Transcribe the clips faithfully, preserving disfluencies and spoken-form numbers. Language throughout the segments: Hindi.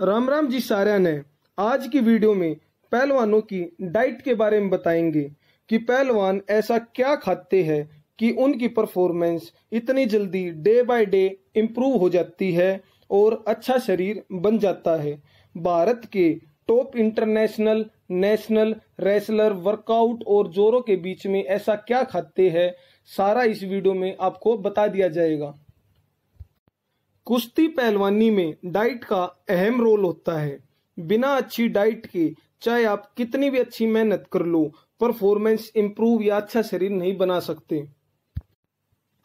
राम राम जी सारिया ने। आज की वीडियो में पहलवानों की डाइट के बारे में बताएंगे कि पहलवान ऐसा क्या खाते हैं कि उनकी परफॉर्मेंस इतनी जल्दी डे बाय डे इम्प्रूव हो जाती है और अच्छा शरीर बन जाता है। भारत के top international national wrestler workout और जोरों के बीच में ऐसा क्या खाते हैं, सारा इस वीडियो में आपको बता दिया जाएगा। कुश्ती पहलवानी में डाइट का अहम रोल होता है। बिना अच्छी डाइट के चाहे आप कितनी भी अच्छी मेहनत कर लो, परफॉर्मेंस इंप्रूव या अच्छा शरीर नहीं बना सकते।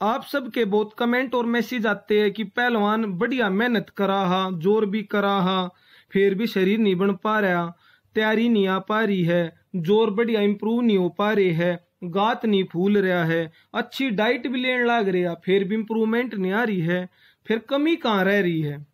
आप सबके बहुत कमेंट और मैसेज आते हैं कि पहलवान बढ़िया मेहनत करा हा, जोर भी करा हा, फिर भी शरीर नहीं बन पा रहा, तैयारी नहीं आ पा रही है, जोर बढ़िया इंप्रूव नहीं हो पा रही है, गात नहीं फूल रहा है, अच्छी डाइट भी लेने लग रहा फिर भी इम्प्रूवमेंट नहीं आ रही है, फिर कमी कहाँ रह रही है।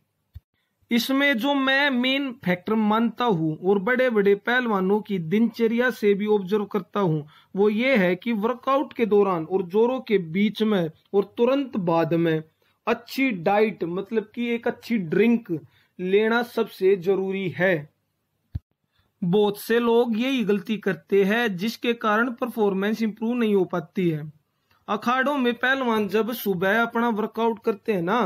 इसमें जो मैं मेन फैक्टर मानता हूँ और बड़े बड़े पहलवानों की दिनचर्या से भी ऑब्जर्व करता हूँ, वो ये है कि वर्कआउट के दौरान और जोरों के बीच में और तुरंत बाद में अच्छी डाइट मतलब कि एक अच्छी ड्रिंक लेना सबसे जरूरी है। बहुत से लोग यही गलती करते हैं जिसके कारण परफॉर्मेंस इंप्रूव नहीं हो पाती है। अखाड़ों में पहलवान जब सुबह अपना वर्कआउट करते हैं ना,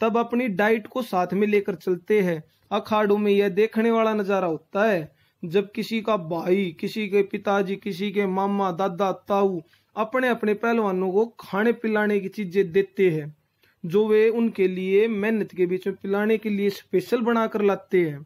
तब अपनी डाइट को साथ में लेकर चलते हैं। अखाड़ों में यह देखने वाला नजारा होता है जब किसी का भाई, किसी के पिताजी, किसी के मामा, दादा, ताऊ अपने अपने पहलवानों को खाने पिलाने की चीजें देते हैं जो वे उनके लिए मेहनत के बीच में पिलाने के लिए स्पेशल बना कर लाते हैं।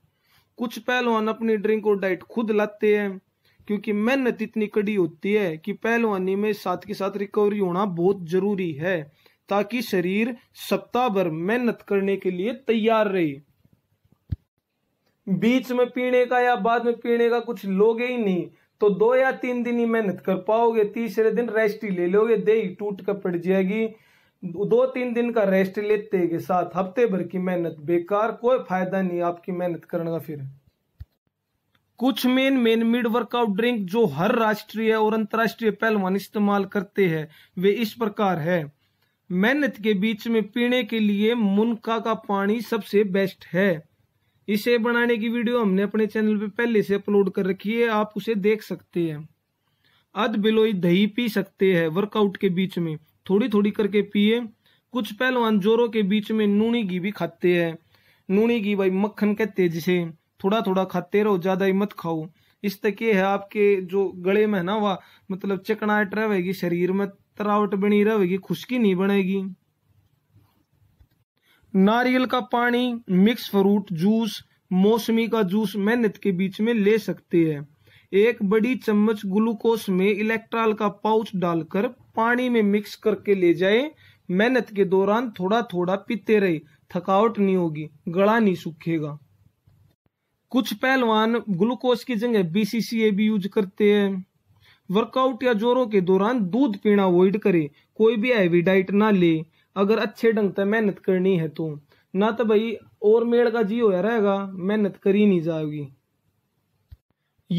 कुछ पहलवान अपनी ड्रिंक और डाइट खुद लाते हैं क्योंकि मेहनत इतनी कड़ी होती है कि पहलवानी में साथ के साथ रिकवरी होना बहुत जरूरी है ताकि शरीर सप्ताह भर मेहनत करने के लिए तैयार रहे। बीच में पीने का या बाद में पीने का कुछ लोगे ही नहीं तो दो या तीन दिन ही मेहनत कर पाओगे, तीसरे दिन रेस्ट ही ले लोगे, देही टूट कर पड़ जाएगी। दो तीन दिन का रेस्ट लेते के साथ हफ्ते भर की मेहनत बेकार, कोई फायदा नहीं आपकी मेहनत करने का। फिर कुछ main main mid workout drink जो हर राष्ट्रीय और अंतर्राष्ट्रीय पहलवान इस्तेमाल करते हैं वे इस प्रकार है। मेहनत के बीच में पीने के लिए मुनका का पानी सबसे बेस्ट है। इसे बनाने की वीडियो हमने अपने चैनल पे पहले से अपलोड कर रखी है, आप उसे देख सकते हैं। अध बिलोई दही पी सकते हैं वर्कआउट के बीच में, थोड़ी थोड़ी करके पिए। कुछ पहलवान जोरों के बीच में नूनी घी भी खाते हैं। नूनी घी भाई मक्खन कहते हैं जिसे, थोड़ा थोड़ा खाते रहो, ज्यादा ही मत खाओ। इस तक ये है आपके जो गले में ना वह मतलब चिकनाहट रहेगी, शरीर में तरावट बनी रहेगी, खुश्की नहीं बनेगी। नारियल का पानी, मिक्स फ्रूट जूस, मौसमी का जूस मेहनत के बीच में ले सकते हैं। एक बड़ी चम्मच ग्लूकोस में इलेक्ट्रॉल का पाउच डालकर पानी में मिक्स करके ले जाए। मेहनत के दौरान थोड़ा थोड़ा पीते रहे, थकावट नहीं होगी, गला नहीं सूखेगा। कुछ पहलवान ग्लूकोस की जगह बी सी सी ए भी यूज करते हैं। वर्कआउट या जोरों के दौरान दूध पीना अवॉइड करें, कोई भी हैवी डाइट ना ले अगर अच्छे ढंग से मेहनत करनी है तो, ना तो भाई और मेड़ का जी होया रहेगा, मेहनत करी नहीं जाएगी।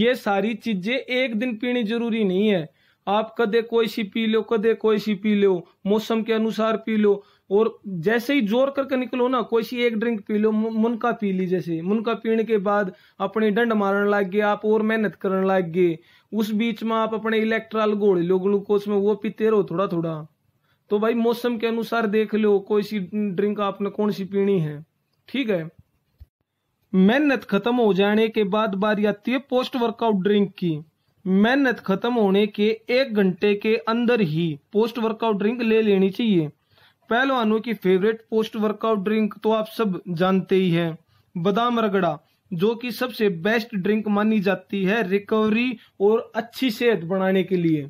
ये सारी चीजें एक दिन पीनी जरूरी नहीं है, आप कदे कोई सी पी लो, कदे कोई सी पी लो, मौसम के अनुसार पी लो। और जैसे ही जोर करके निकलो ना, कोई सी एक ड्रिंक पी लो, मुनका पी ली। जैसे मुनका पीने के बाद अपने डंड मारने लग गए, आप और मेहनत करने लग गए, उस बीच में आप अपने इलेक्ट्रॉल गोले लो ग्लूकोज में, वो पीते रहो थोड़ा थोड़ा। तो भाई मौसम के अनुसार देख लो कोई सी ड्रिंक आपने कौन सी पीनी है, ठीक है। मेहनत खत्म हो जाने के बाद बारी आती है पोस्ट वर्कआउट ड्रिंक की। मेहनत खत्म होने के एक घंटे के अंदर ही पोस्ट वर्कआउट ड्रिंक ले लेनी चाहिए। पहलवानों की फेवरेट पोस्ट वर्कआउट ड्रिंक तो आप सब जानते ही हैं, बादाम रगड़ा, जो कि सबसे बेस्ट ड्रिंक मानी जाती है रिकवरी और अच्छी सेहत बनाने के लिए।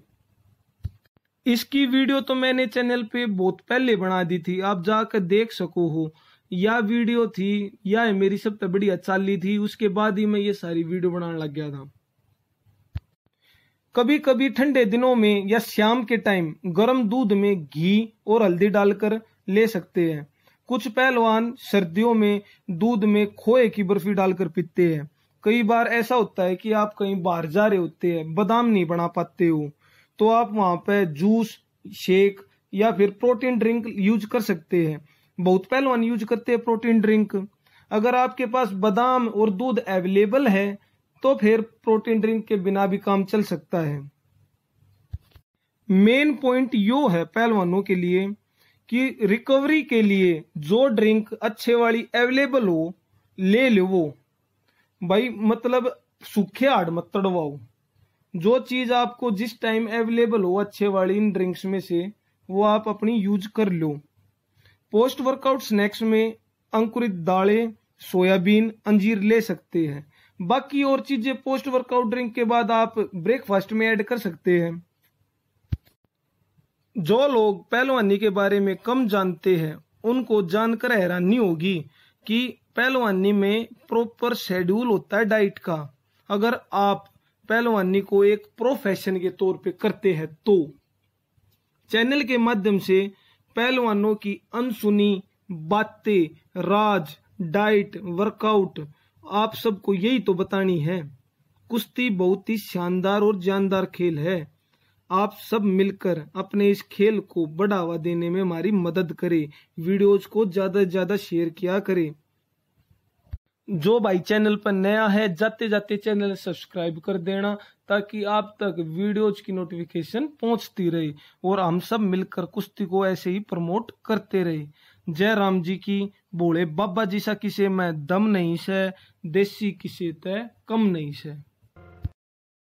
इसकी वीडियो तो मैंने चैनल पे बहुत पहले बना दी थी, आप जाकर देख सको हो। यह वीडियो थी या मेरी सब तब बढ़िया चाली थी, उसके बाद ही मैं ये सारी वीडियो बनाने लग गया था। कभी कभी ठंडे दिनों में या शाम के टाइम गर्म दूध में घी और हल्दी डालकर ले सकते हैं। कुछ पहलवान सर्दियों में दूध में खोए की बर्फी डालकर पीते हैं। कई बार ऐसा होता है कि आप कहीं बाहर जा रहे होते हैं, बादाम नहीं बना पाते हो, तो आप वहां पे जूस, शेक या फिर प्रोटीन ड्रिंक यूज कर सकते हैं। बहुत पहलवान यूज करते हैं प्रोटीन ड्रिंक। अगर आपके पास बादाम और दूध अवेलेबल है तो फिर प्रोटीन ड्रिंक के बिना भी काम चल सकता है। मेन पॉइंट यो है पहलवानों के लिए कि रिकवरी के लिए जो ड्रिंक अच्छे वाली अवेलेबल हो ले लो वो भाई, मतलब सूखे हाड़ मत तड़वाओ। जो चीज आपको जिस टाइम अवेलेबल हो अच्छे वाली इन ड्रिंक्स में से वो आप अपनी यूज कर लो। पोस्ट वर्कआउट स्नैक्स में अंकुरित दालें, सोयाबीन, अंजीर ले सकते हैं। बाकी और चीजें पोस्ट वर्कआउट ड्रिंक के बाद आप ब्रेकफास्ट में ऐड कर सकते हैं। जो लोग पहलवानी के बारे में कम जानते हैं उनको जानकर हैरानी होगी कि पहलवानी में प्रॉपर शेड्यूल होता है डाइट का, अगर आप पहलवानी को एक प्रोफेशन के तौर पे करते हैं तो। चैनल के माध्यम से पहलवानों की अनसुनी बातें, राज, डाइट, वर्कआउट आप सबको यही तो बतानी है। कुश्ती बहुत ही शानदार और जानदार खेल है, आप सब मिलकर अपने इस खेल को बढ़ावा देने में हमारी मदद करें। वीडियोज को ज्यादा से ज्यादा शेयर किया करें। जो भाई चैनल पर नया है जाते जाते चैनल सब्सक्राइब कर देना ताकि आप तक वीडियोज की नोटिफिकेशन पहुंचती रहे और हम सब मिलकर कुश्ती को ऐसे ही प्रमोट करते रहे। जय राम जी की, बोले बाबा जी सा किसे मैं दम नहीं से, देसी किसे तय कम नहीं से।